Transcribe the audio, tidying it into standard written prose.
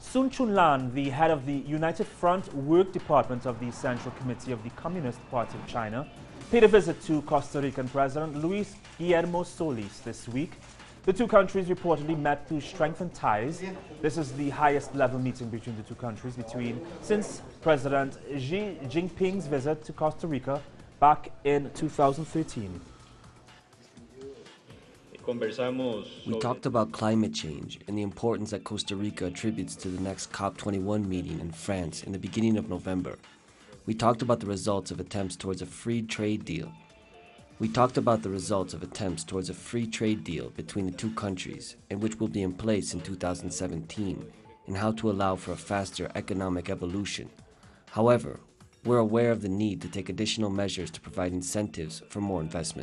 Sun Chunlan, the head of the United Front Work Department of the Central Committee of the Communist Party of China, paid a visit to Costa Rican President Luis Guillermo Solís this week. The two countries reportedly met to strengthen ties. This is the highest level meeting between the two countries since President Xi Jinping's visit to Costa Rica back in 2013. We talked about climate change and the importance that Costa Rica attributes to the next COP21 meeting in France in the beginning of November. We talked about the results of attempts towards a free trade deal. Between the two countries, and which will be in place in 2017, and how to allow for a faster economic evolution. However, we're aware of the need to take additional measures to provide incentives for more investment.